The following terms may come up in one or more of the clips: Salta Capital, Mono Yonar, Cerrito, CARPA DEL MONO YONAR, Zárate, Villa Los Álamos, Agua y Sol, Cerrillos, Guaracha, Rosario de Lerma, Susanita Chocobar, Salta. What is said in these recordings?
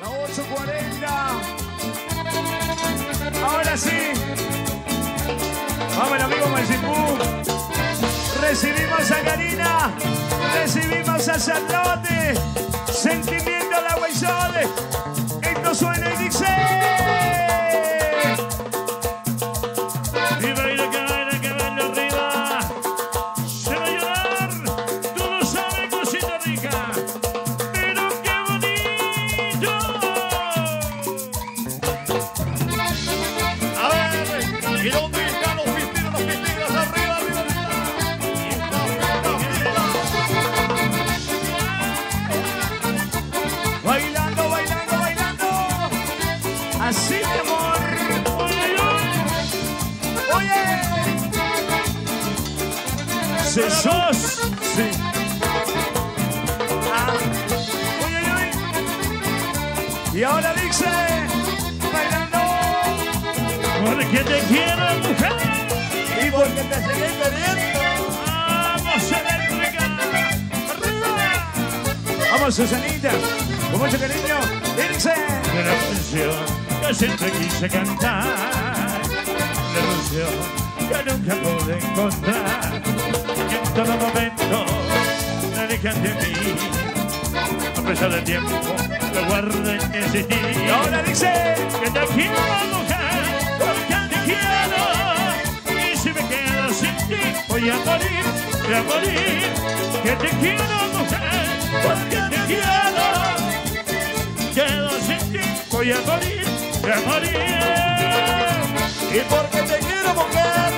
La 8:40. Ahora sí. Vamos, el amigo Maicipú. Recibimos a Karina, recibimos a Charlotte, sentimiento al Agua y Sol. Esto suena y dice... ¡Sos! Sí. Ah. Uy, uy, uy. Y ahora dice, bailando. Porque te quiero, mujer. Y porque te seguí queriendo. Vamos a ver, regala. Arriba. Vamos, Susanita. Con mucho cariño. Y dice. La canción que siempre quise cantar. La canción que nunca pude encontrar. En todo momento la dejan de mí, a pesar del tiempo lo guardo en ese día. Y ahora dice que te quiero, mujer, porque te quiero. Y si me quedo sin ti voy a morir, voy a morir. Que te quiero, mujer, porque te quiero. Quedo sin ti voy a morir, voy a morir. Y porque te quiero, mujer.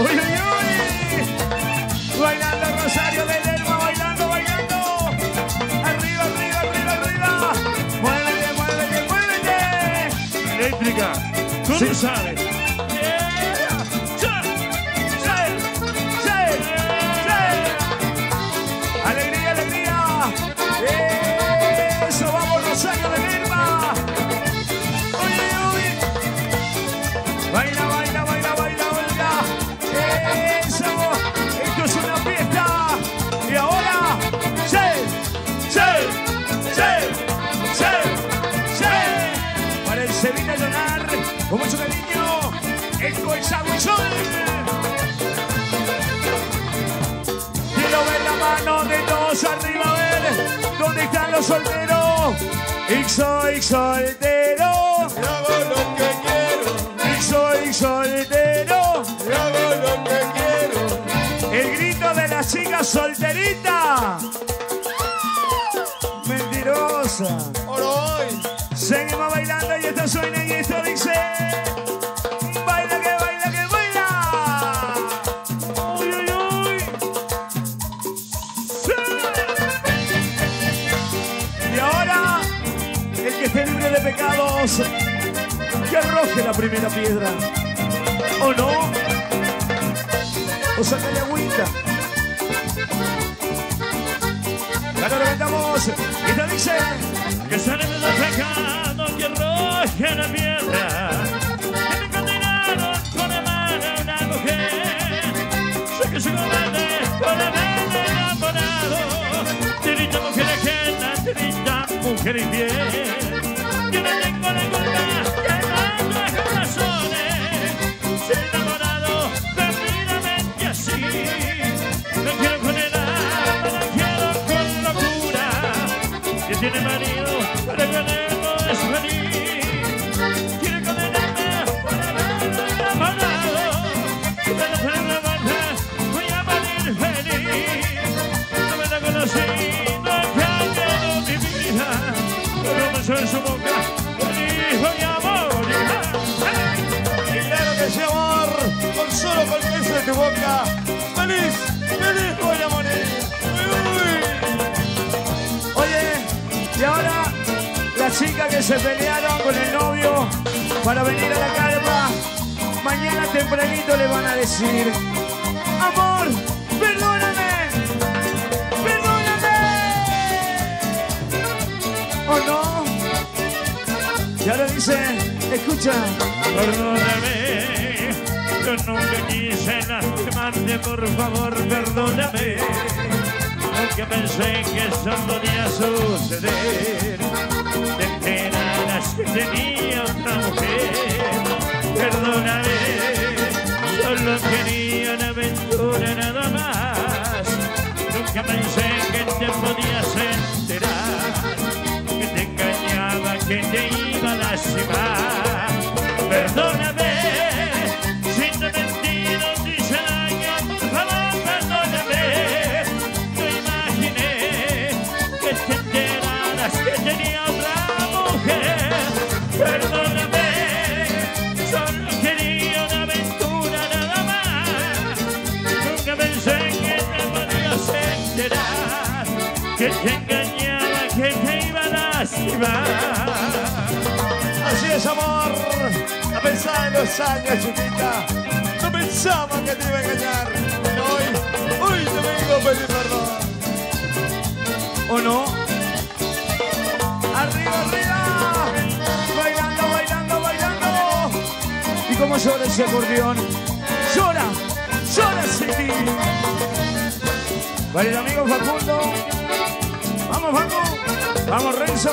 ¡Uy, uy, uy! Bailando Rosario de Lerma, bailando, bailando. Arriba, arriba, arriba, arriba. Muévete, muévete, muévete. Eléctrica, tú sí. No sabes. Yeah. Sí, sí, sí. Alegría, alegría. Eso, vamos Rosario de Lerma. Uy, uy. Baila, baila, baila. Esto es una fiesta. Y ahora, sí, sí, sí, sí, sí. Para el Mono Yonar, con mucho cariño, esto es Agua y Sol. Quiero ver la mano de todos arriba, a ver dónde están los solteros. Y soy soltero, hago lo que quiero. Y soy soltero, hago lo que quiero. El grito de la chica solterita. Mentirosa. Hoy. Seguimos bailando y esto suena y esto dice. Baila que baila que baila. Uy, uy, uy. Sí. Y ahora, el que esté libre de pecados, que arroje la primera piedra. ¿O no? O sacale agüita. Ya lo levantamos. Y te dice que sale de los pecados, que roje la piedra. Que me condenaron con la mano a una mujer. Sé que soy cobarde por haberme enamorado. Tirita mujer ajena, tirita mujer infiel. Yo no tengo la culpa de tantas corazones. Soy enamorado. Sí, no quiero con el alma, no quiero con locura. Que tiene marido, para que no es feliz. Quiero con el alma, para verme enamorado. Y para hacer una banda, voy a morir feliz. No me la conocí, no ha cambiado mi vida. Pero me suena su boca, feliz voy a morir. Y claro que sí, amor, con solo con eso de tu boca. ¡Feliz! ¡Feliz voy a morir! ¡Uy, uy! Oye, y ahora las chicas que se pelearon con el novio para venir a la carpa, mañana tempranito le van a decir: amor, perdóname, perdóname. ¿O no? Y ahora dicen Escucha. Perdóname, yo nunca quise lastimarte, por favor, perdóname. Porque pensé que eso podía suceder. Te enterarás que tenía otra mujer. Perdóname, solo quería una aventura nada más. Nunca pensé que te podías enterar, que te engañaba, que te iba a lastimar. Perdóname, si te mentí, no te hice daño, por favor, perdóname. No imaginé que te enteraras que tenía otra mujer. Perdóname, solo quería una aventura nada más. Nunca pensé que te podías enterar, que te engañaba, que te iba a lastimar. Amor, a pesar de los años, chiquita, no pensaba que te iba a engañar. Hoy, hoy te vengo a pedir perdón. ¿O no? Arriba, arriba, bailando, bailando, bailando. ¿Y cómo llora ese acordeón? Llora, llora sin ti. Vale, el amigo Facundo. Vamos, Facu. Vamos, Renzo.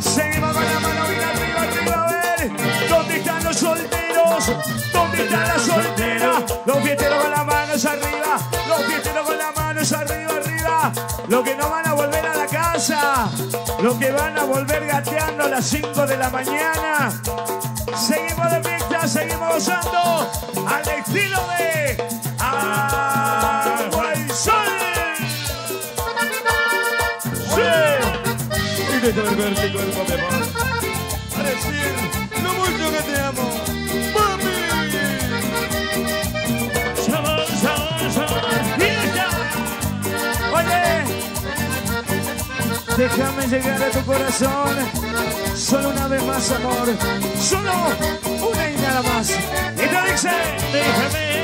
Seguimos con la mano bien arriba, arriba, a ver. ¿Dónde están los solteros? ¿Dónde están las solteras? Los fiesteros con las manos arriba. Los fiesteros con las manos arriba, arriba. Los que no van a volver a la casa. Los que van a volver gateando a las 5 de la mañana. Seguimos de fiesta, seguimos gozando al estilo de Agua y Sol. ¡Sí! Verte cuerpo de amor, a decir lo mucho que te amo, mami. Sabor, sabor, sabor, fiesta. Oye, déjame llegar a tu corazón, solo una vez más, amor, solo una y nada más. Y te dice, déjame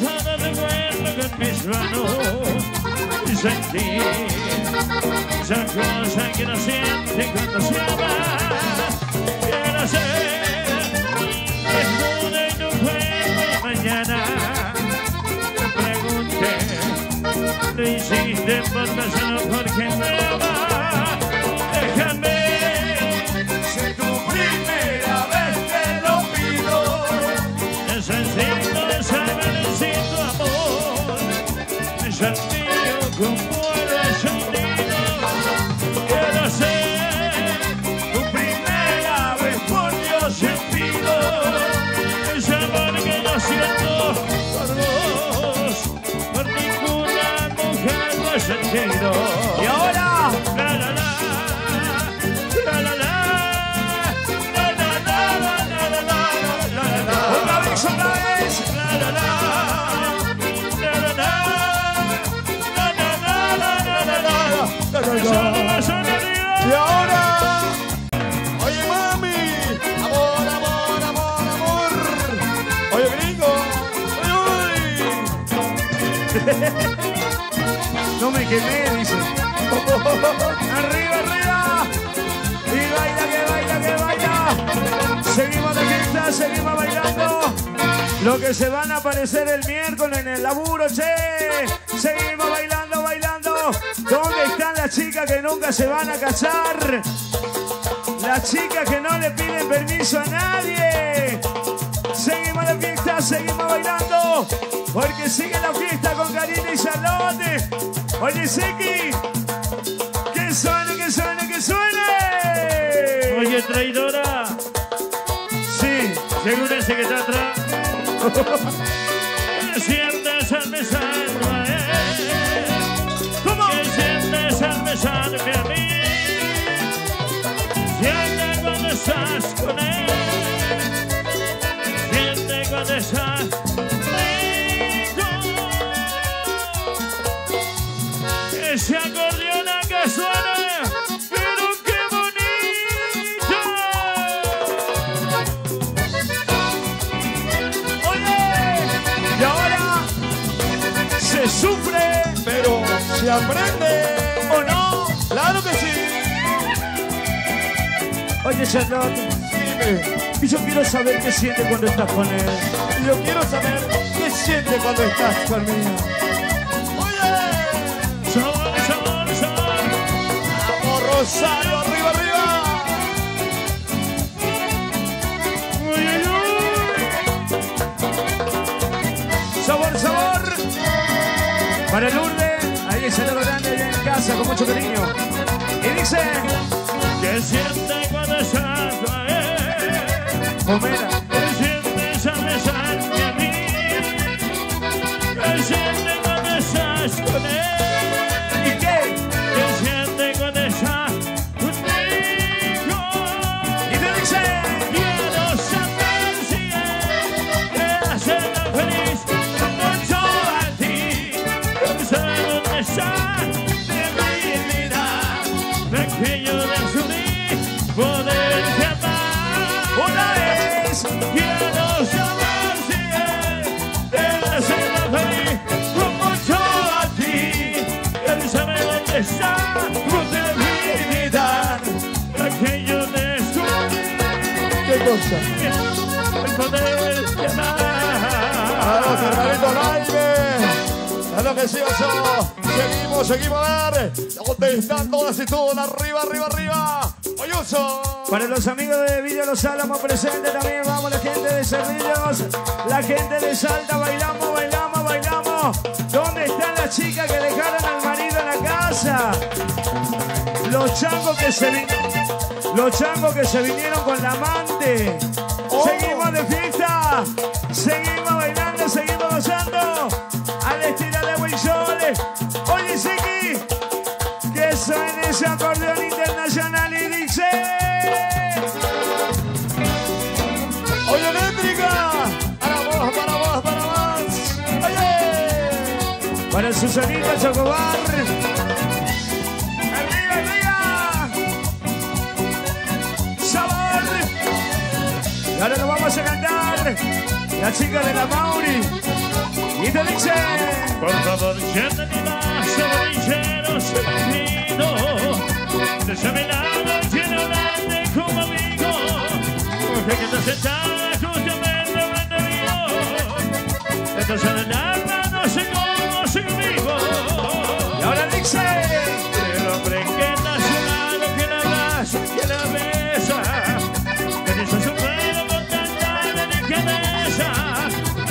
recordar todo de vuelta con mis manos. Sentir esa cosa que no siente cuando se ama. Quiero ser desnuda y no puedo mañana. Pregunté, lo hiciste por pasar porque me ama. Déjame ser tu primera vez, te lo pido. Necesito saber si tu amor me sentí. Como el sonido, quiero ser tu primera vez, por Dios sentido. Ese amor que yo siento por vos, por ninguna mujer lo he sentido. Y ahora, la la la, la la la, la la la. Y ahora, oye mami, amor, amor, amor, amor. Oye gringo, oye, oye. No me quemé, dice. Arriba, arriba. Y baila, que baila, que baila. Seguimos de fiesta, seguimos bailando. Los que se van a aparecer el miércoles en el laburo, che. Seguimos bailando, bailando. ¿Dónde están las chicas que nunca se van a casar? Las chicas que no le piden permiso a nadie. Seguimos la fiesta, seguimos bailando. Porque sigue la fiesta con Karina y Charlotte. Oye, Siki, que suene, que suene, que suene. Oye, traidora. Sí, según ese que está atrás. Que sientes al besarme a él. ¿Cómo? Que sientes al besarme a mí. Siente cuando estás con él. Siente cuando estás conmigo. Ese acordeón que suena, pero qué bonito. ¡Oye! Y ahora se sufre, pero se aprende. ¿O no? ¡Claro que sí! siente Charlotte? Y yo quiero saber qué siente cuando estás con él. Y yo quiero saber qué siente cuando estás conmigo. ¡Oye! ¡Sol, sol, sol! ¡Vamos, Rosario! ¡Arriba, arriba! ¡Sabor, sabor! Para Lourdes, ahí el saludo grande allá en casa con mucho cariño. Y dice... ¿Qué siente cuando estás con él? Homera. ¿Qué sientes al besarte a mí? ¿Qué siente cuando estás con él? ¿Y qué? ¿Qué siente cuando estás conmigo? Y te dice... Quiero saber si él te hace feliz como yo a ti. No sé dónde estás de mi vida. Pequeño de su vida, poderte amar. Una vez, quiero saber si él te hace feliz como yo a ti. No sé dónde estás de mi vida. Pequeño de su vida. ¿Qué cosa? El poder de amar. ¡Vamos, Cerrito al aire! ¡Es lo que sí, oso! ¡Seguimos, seguimos a dar! ¿Dónde están todas y todos? ¡Arriba, arriba, arriba! ¡Oye, oso! Para los amigos de Villa Los Álamos presente también, vamos, la gente de Cerrillos, la gente de Salta, bailamos, bailamos, bailamos. ¿Dónde están las chicas que dejaron al marido en la casa? Los changos que se vinieron con la amante. Seguimos de fiesta, seguimos bailando, seguimos gozando al estilo de Agua y Sol. Oye, Siki, que suene ese acordeón internacional y dice... Oye, eléctrica, para vos, oye, para Susanita Chocobar. Arriba, arriba, sabor. Ahora lo vamos a cantar, la chica de la Mauri, y te dice... Por favor, siente mi vaso, ligero, sentido, déjame nada, quiero hablarte como amigo, porque que estás sentada, justamente hablando mío, estás en el alma, no sé cómo, soy vivo. Y ahora dice... El hombre que está a su lado, que la abraza, que la besa, que dice su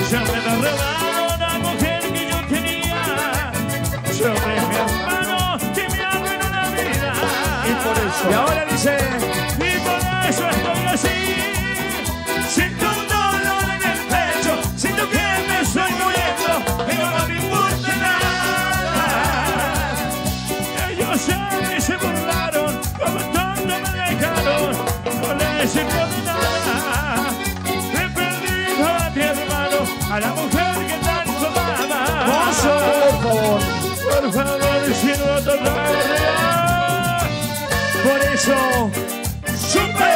ya me la robado la mujer que yo tenía. Yo me mi hermano que me arruinó la vida. Y por eso. Y ahora dice. Y por eso estoy así. Sin tu dolor en el pecho. Siento que me estoy muriendo. Pero no me importa nada. Ellos se me se burlaron. Como tonto me dejaron. No les importa nada. He perdido a mi hermano. A la mujer que tanto amaba. Paso, por favor, sin otro lado. Por eso, supe,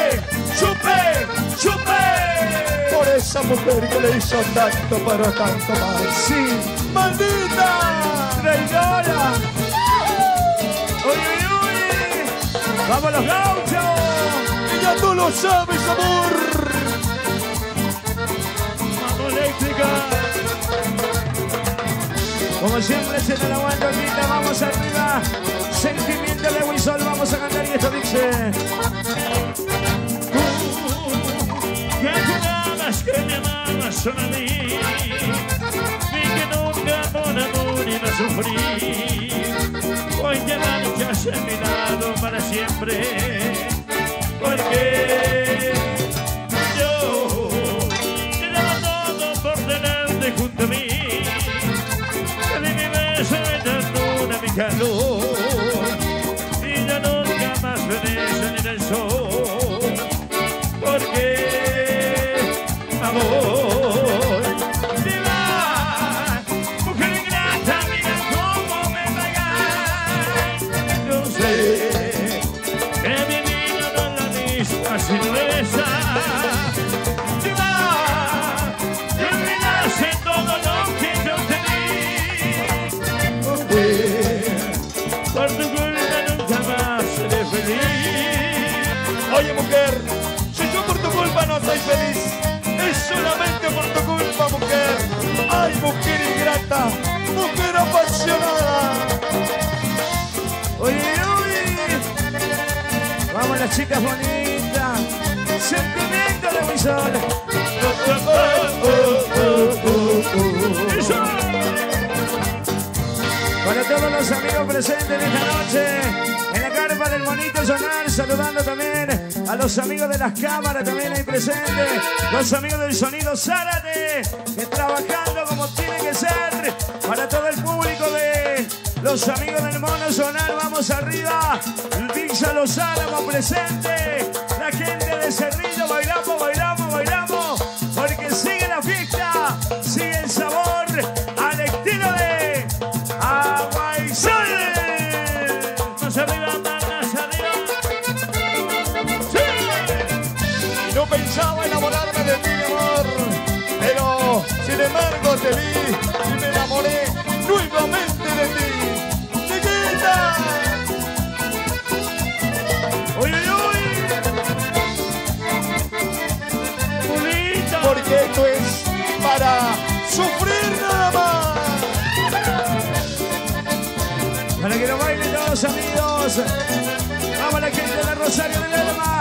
supe, supe. Por esa mujer que le hizo tanto, pero tanto mal. Sí, maldita, traidora. Uy, uy, uy. Vamos los gauchos. Y ya tú lo sabes, amor. Como siempre se te la aguanta, linda, vamos arriba. Sentimiento de Agua y Sol, vamos a cantar y esto dice. Que jurabas que me amabas solo a mí, y que nunca por amor iba a sufrir. Hoy te marchas a mi lado para siempre, porque yo te daba todo por tenerte junto a mí. Calor, y ya nunca más veré en el sol, porque amor te va, mujer ingrata, mira cómo me pagas. Yo sé que mi vida no es la misma sin esa. Te va, te olvidas de todo lo que yo te di, porque por tu culpa nunca más seré feliz. Oye, mujer. sol. Para todos los amigos presentes esta noche en la carpa del Monito Yonar, saludando también a los amigos de las cámaras también ahí presentes, los amigos del sonido Zárate, que trabajando como tiene que ser, para todo el público de los amigos del Mono Yonar, vamos arriba, Villa Los Álamos presente, la gente de Cerrillo, bailamos, bailamos, bailamos, porque sigue la fiesta, sigue el sabor al estilo de Agua y Sol. Más arriba, más arriba. No pensaba enamorarme de ti, mi amor, pero sin embargo te vi y me enamoré nuevamente de ti, chiquita. Uy, uy, uy, bonita. Porque esto es para sufrir nada más. Para que nos bailen todos, amigos. Vamos a la gente de Rosario de Lerma.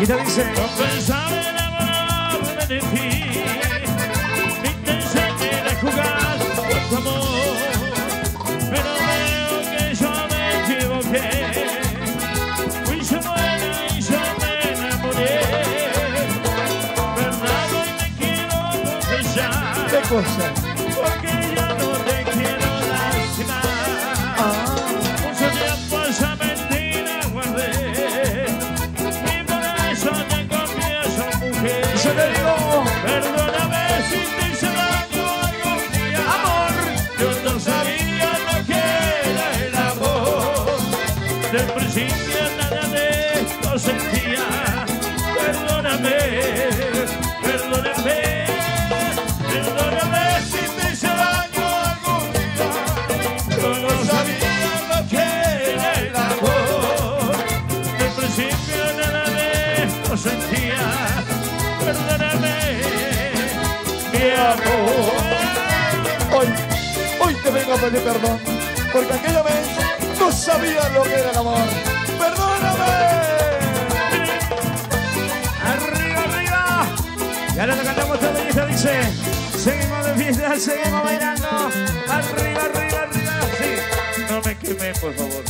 Y te dice: no pensaba enamorarme de ti, ni te enseñé a jugar con tu amor, pero veo que yo me equivoqué. Fui yo bueno y yo me enamoré, verdad, hoy me quiero confesar. ¿Qué cosa? Porque ya no te quiero lastimar. Mucho tiempo esa mentira guardé, y por eso te confieso, mujer. Yo te digo, perdóname si te hice daño algún día. Amor, yo no sabía lo que era el amor. Del principio nada de esto sentía. Perdóname, perdóname, perdóname si te hice daño algún día. Yo no sabía lo que era el amor. Del principio nada de esto sentía. Perdóname, mi amor. Hoy te vengo a pedir perdón, porque aquella vez no sabía lo que era el amor. ¡Perdóname! Arriba, arriba. Y ahora lo cantamos todo y esto dice: seguimos de fiesta, seguimos bailando. Arriba, arriba, arriba. Sí. No me quemé, por favor.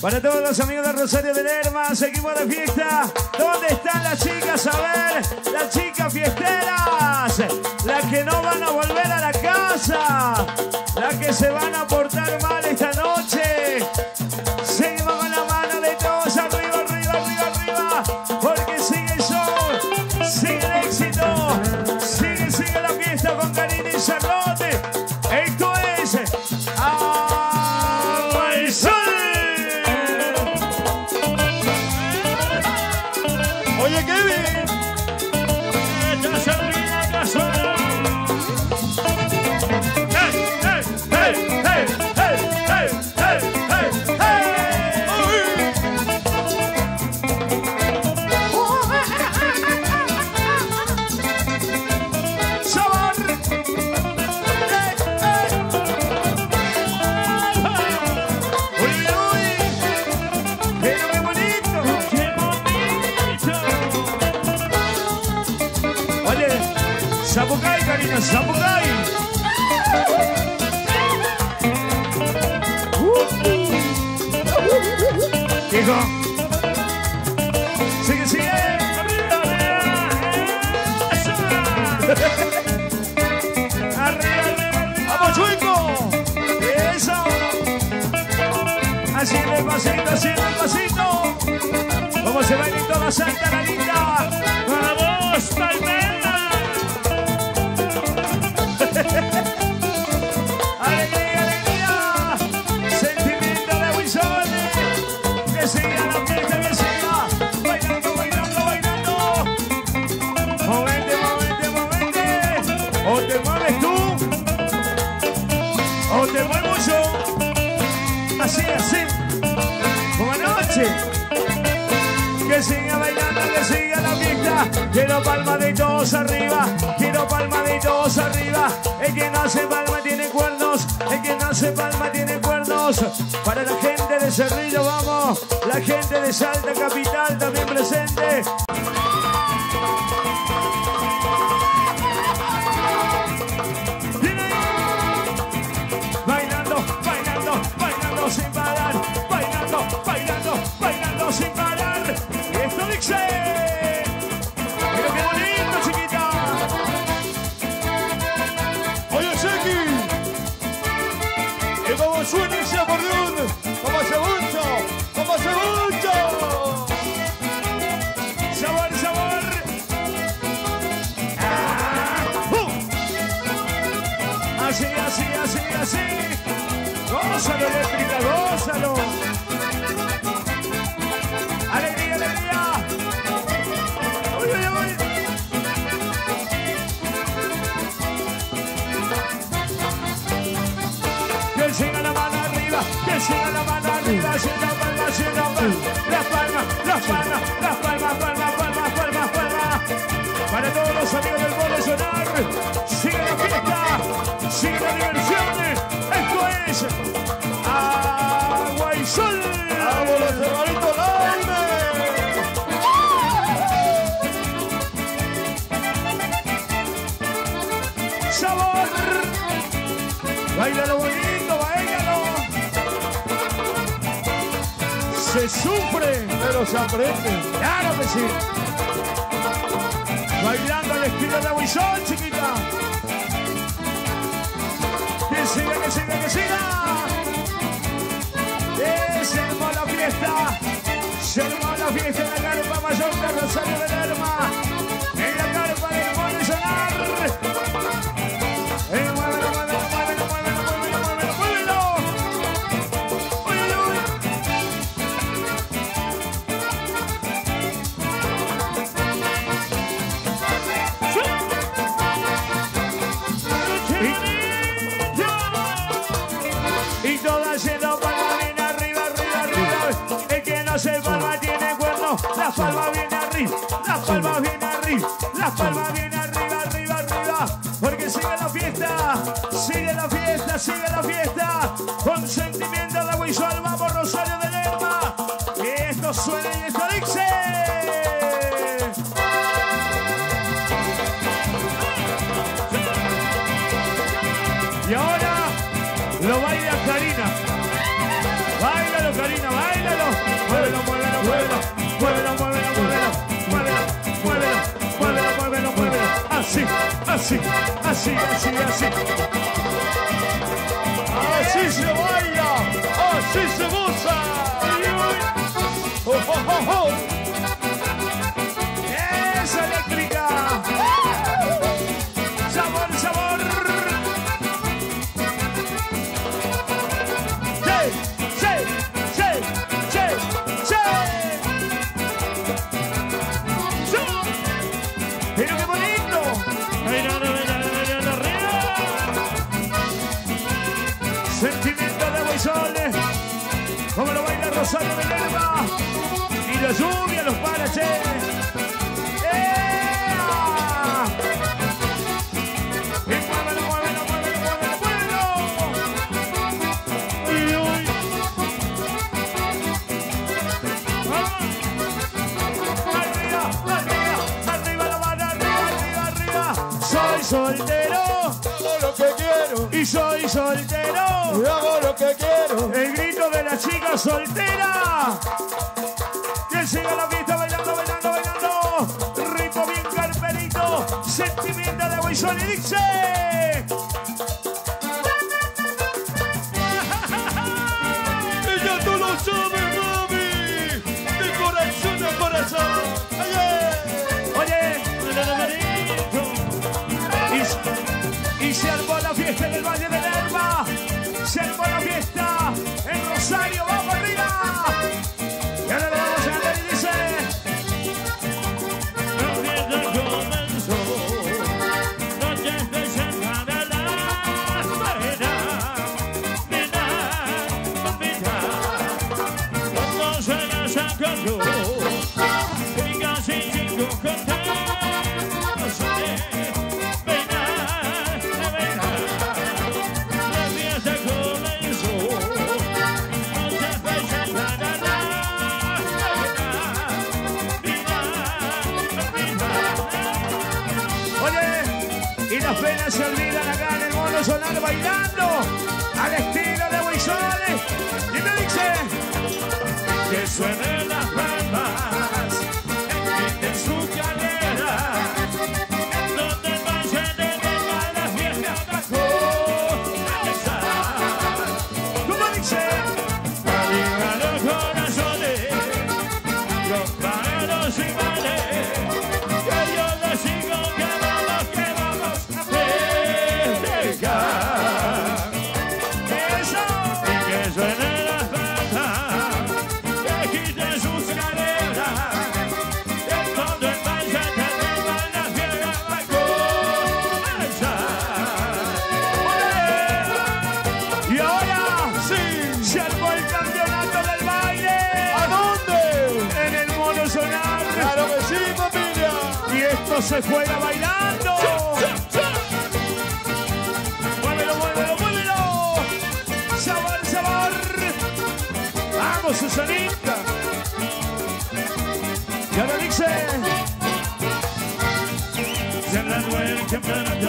Para todos los amigos de Rosario de Lerma, seguimos de fiesta. ¿Dónde están las chicas? A ver, las chicas fiesteras, las que no van a volver a la casa, las que se van a portar mal esta noche. Seguimos con la mano de todos, arriba, arriba, arriba, arriba, porque sigue el show, sigue el éxito, sigue la fiesta con Karina y Charlotte. Esto es Agua y Sol. Oye, Kevin, ya se olvida la sola. Zapucay, cariño, zapucay. Hijo. Sigue, sigue. Arriba, arriba. Arriba. Vamos, chueco. Eso. Haciendo el pasito, haciendo el pasito. Como se baila en toda Salta, la linda. Vamos, palmera. Alegría, alegría, sentimiento de Agua y Sol. Que siga la fiesta, que siga bailando, bailando, bailando. Movete, movete, movete. O te mueves tú, o te muevo yo. Así, así, como anoche. Que siga bailando, que siga la fiesta. Quiero palmas de todos arriba, quiero palmas de todos arriba. El que no hace palma tiene cuernos, el que no hace palma tiene cuernos. Para la gente de de Cerrillo, vamos. La gente de Salta Capital también presente. Bailando, bailando, bailando sin parar. Bailando, bailando, bailando sin parar. Y esto dice... Suena ese acordeón, como hace mucho, Sabor, Así, así. Gózalo, eléctrica, gózalo. Alegría, Uy, Que siga la mano arriba, las palmas. Para todos los amigos del Mono Yonar, sigue la fiesta, sigue la diversión. Esto es Agua y Sol. ¡Vámonos, Cerrito, dale! ¡Sabor! ¡Báilalo bonito, báilalo! Se sufre, pero se aprende. ¡Claro que sí! Bailando al estilo de Agua y Sol, chiquita. ¡Que siga, que siga! ¡Sermó la fiesta! ¡Sermó la fiesta en la carpa mayor de Rosario de Lerma! ¡En la carpa del Mono Yonar! La palma viene arriba, arriba, porque sigue la fiesta, con sentimiento de Agua y Sol, vamos Rosario de Lerma, que esto suena y esto dice. Y ahora lo baila Karina, báilalo, muévelo. Muévelo. Así. Así se baila, así se goza. ¡Oh, oh, oh! ¡Es eléctrica! ¡Sabor, sabor! Como lo baila Rosario de Lerma. Y la lluvia los para, che. Y muévelo. Y hoy. Arriba la mano, arriba. Soy soltero. Hago lo que quiero. Y soy soltero. Y hago lo que quiero. El grito de la chica soltera. Que siga la fiesta bailando, bailando. Ritmo bien carperito. Sentimiento de Agua y Sol y dice. Ella tú lo sabes, mami. De corazón a corazón. Oye. Y se armó la fiesta en el Valle de Lerma. Se armó la fiesta en Rosario, vamos arriba. Y ahora le vamos a cantar y dice: La fiesta comenzó, noche especial. las penas se olvidan acá en el Mono Yonar bailando al estilo de Agua y Sol. Y me dice que suenen las palmas en su calera, en donde el valle de las viejas bajó. ¿Cómo dice? Arriba los corazones, los palos y males, que yo les sigo quedando, que vamos a festejar. Eso. Y que suene la plata, que quiten sus caderas, en donde el valle te roban las piedras para comenzar. Y ahora sí, se armó el campeonato del baile. ¿A dónde? En el Mono Yonar. Claro que sí, familia. Y esto se juega bailando. Muévelo, muévelo, muévelo. Sabor, sabor. Vamos, Susanita. Y ahora dice: se graduó el campeonato del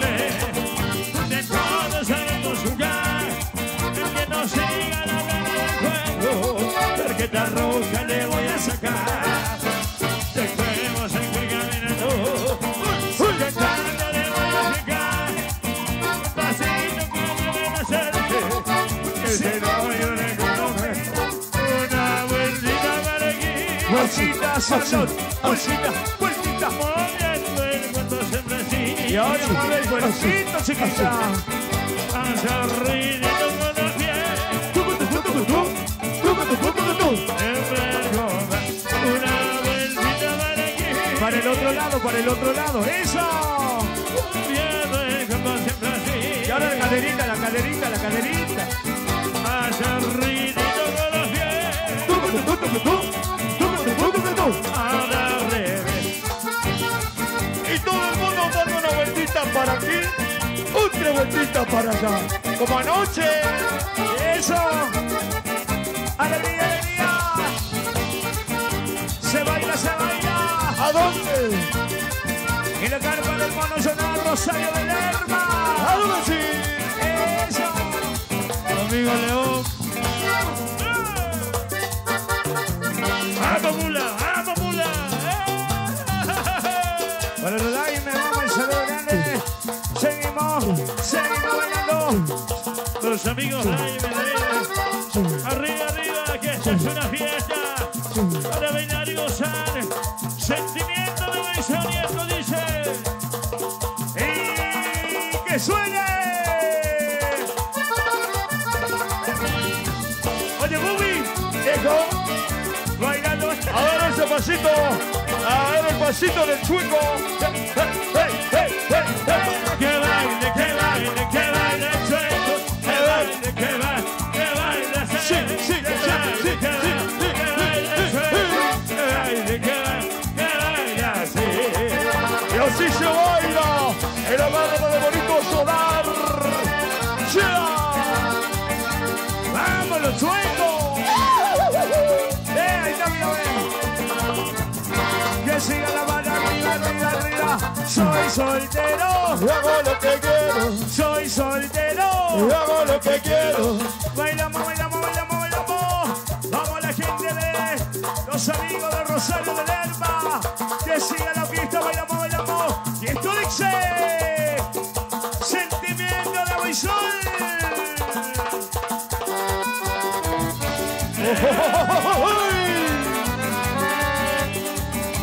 baile, donde todos sabemos jugar. El que no siga la regla del juego, tarjeta roja le voy a sacar. Después se fue caminando, porque tarde le voy a explicar. Un pasito como me va a hacerte, que se lo voy a reconocer. Una vueltita para aquí, bolsita, salón, bolsita, vueltita, moviendo el cuerpo siempre así. Y ahora mueve el cuerpito, chiquita. Hace arribito con los pies, una vueltita para aquí, para el otro lado, para el otro lado. ¡Eso! Viene como siempre así. Y ahora la caderita, la caderita, la caderita. Hace arribito con los pies, ahora al revés. Y todo el mundo dando una vueltita para aquí, otra vueltita para allá, como anoche. Eso. Alegría, alegría. Se baila, se baila. ¿A dónde? En la carpa del Mono Yonar, Rosario de Lerma. ¿A dónde sí? Eso. Conmigo, León. ¡Vamos, mula! ¡Vamos, mula! Para Roday, me vamos el saludo grande. Seguimos bailando. Los amigos, ay, arriba, arriba, que esta es una fiesta para bailar y gozar. Sentimiento de Guaracha, y esto dice: ¡y que suene! Oye, Bubi, llegó bailando. Ahora ese pasito, ahora el pasito del chueco. ¡Que baile, que baile, que baile el chueco! Sí, sí, sí, sí, sí, sí, sí, sí. Y así se baila el amado de Bonito Solar. ¡Vamos, los chuecos! ¡Ahí está mi abuelo! Que siga la mano arriba, arriba, arriba. Soy soltero y hago lo que quiero. Soy soltero y hago lo que quiero. Bailamos, bailamos, bailamos, bailamos. Vamos la gente de los amigos de Rosario de Lerma. Que siga la fiesta, bailamos, bailamos. Y esto dice: sentimiento de Agua y Sol.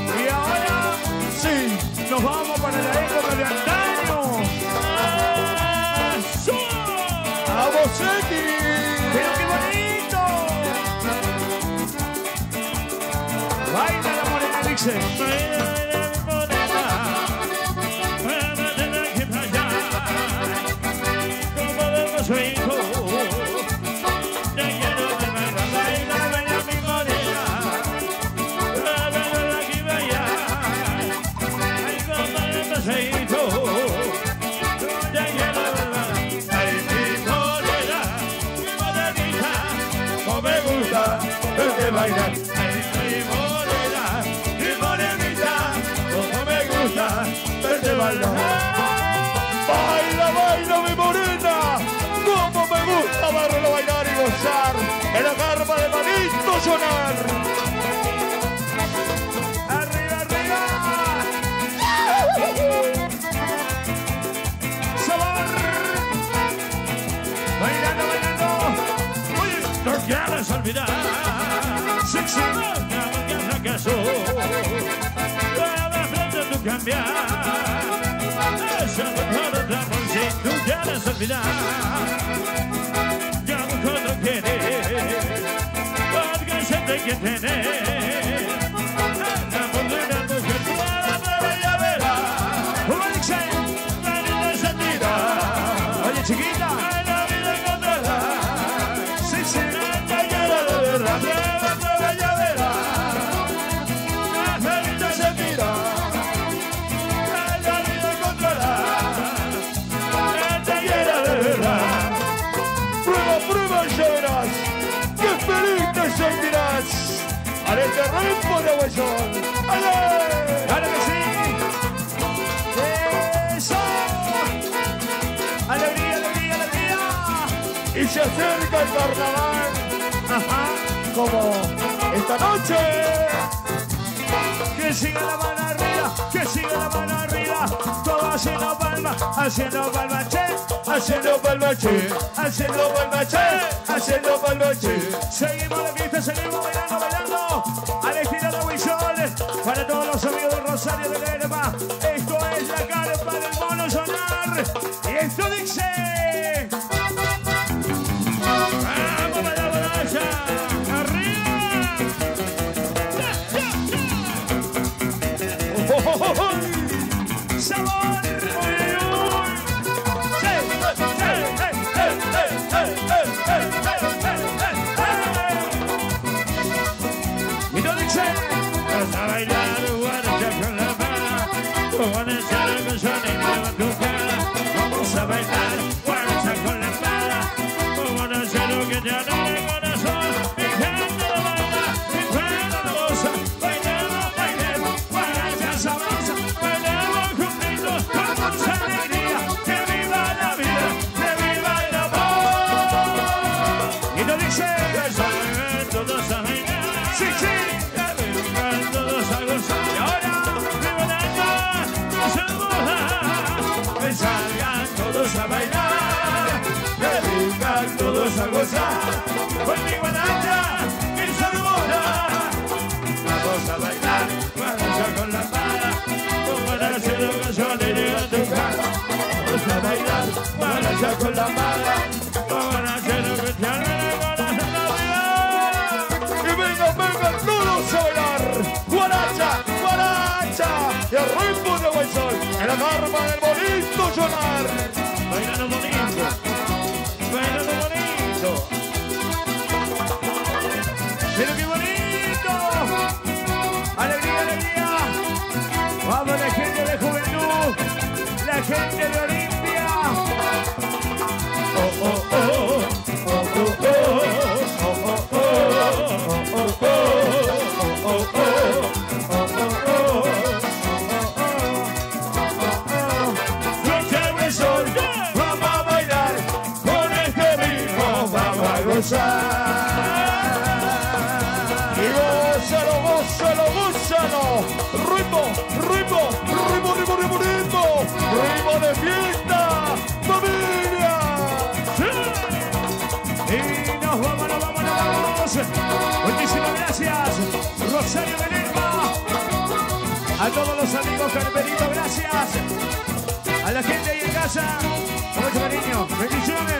Y ahora sí, nos vamos para la época de antaño. ¡A Bosetti! ¡Pero qué bonito! ¡Baila la morena, dice! ¡Baila, baila mi morena! ¡Muévate de aquí para allá! ¡Como de los hijos! ¡Te quiero que me va! ¡Baila, baila mi morena! ¡Muévate de aquí para allá! ¡Ay, como de los hijos! ¡Te quiero que me va! Me gusta verte bailar, mi morenita, como me gusta verte bailar. ¡Baila, baila mi morena! ¡Cómo me gusta verlo bailar y gozar! ¡En la garba de Manito Yonar! Quieres olvidar, sexual, que fracasó, para frente tú cambiar, esa mujer otra por si tú quieres olvidar, ya mucho no tienes, porque siempre que tienes, la mujer no es tu palabra, ya verás, como dice, la vida se tira, oye chiquita. ¡Al este ritmo de Agua y Sol! ¡Ale! ¡Claro que sí! ¡Eso! ¡Alegría, alegría, alegría! Y se acerca el carnaval. Ajá. Como esta noche. Que siga la mano arriba, que siga la mano arriba. Todos haciendo palma, haciendo palma, che. Haciendo palma, che. Haciendo palma, che. Haciendo palma, che. Seguimos la fiesta, seguimos bailando, bailando. Al estilo de Agua y Sol, para todos los amigos de Rosario de Lerma, esto es la carpa del Mono Yonar. Y esto dice: ¡vamos para la Guaracha! ¡Arriba! ¡Oh, oh, oh, oh! ¡Sabor! A bailar, guaracha con la espada, como no sé lo que ya no hay corazón, mi gente lo baila, mi cuerpo lo goza, bailemos, bailemos, guaracha sabrosa, bailemos juntitos, con mucha alegría, que viva la vida, que viva el amor. Y no dice, que se viven todos a bailar, sí, sí, que viven todos a gozar, y ahora, viva la vida, que se muda, a bailar, que vengan todos a gozar, con mi guaracha y sabora. Vamos a bailar, guaracha con la pala, con guaracha lo que yo le digo a tu cara. Vamos a bailar, guaracha con la pala, con guaracha lo que te arregla. Y vengan, vengan todos a bailar, guaracha, guaracha, y el ritmo de Agua y Sol, en la garba del Bonito Yonar. Bailando bonito, bailando bonito. Mira qué bonito. Alegría, alegría. Vamos la gente de juventud, la gente de Olimpia. Oh, oh, oh, oh, oh, oh, oh, oh, oh, oh, oh, oh. Y gózalo, gózalo, gózalo. Ritmo, ritmo, ritmo, ritmo, ritmo, ritmo. Ritmo de fiesta, familia. Sí. Y nos vamos, nos vamos, nos vamos. Muchísimas gracias, Rosario de Lerma. A todos los amigos carperitos, gracias. A la gente ahí en casa, mucho cariño. Bendiciones.